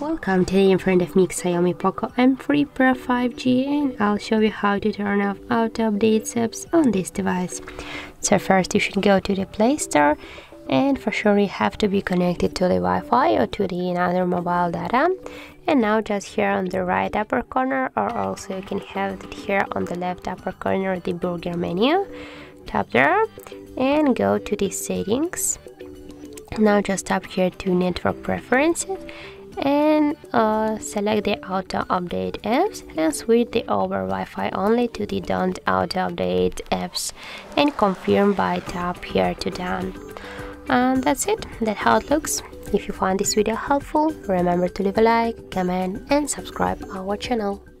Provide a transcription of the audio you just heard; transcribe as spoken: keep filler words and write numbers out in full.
Welcome, today in front of me Xiaomi Poco M three Pro five G, and I'll show you how to turn off auto updates apps on this device. So first you should go to the Play Store, and for sure you have to be connected to the Wi-Fi or to the another mobile data. And now just here on the right upper corner, or also you can have it here on the left upper corner, the burger menu. Tap there and go to the settings. Now just tap here to network preferences and uh, select the auto update apps and switch the over Wi-Fi only to the don't auto update apps, and confirm by tap here to done. And that's it, that's how it looks. If you find this video helpful, remember to leave a like, comment and subscribe our channel.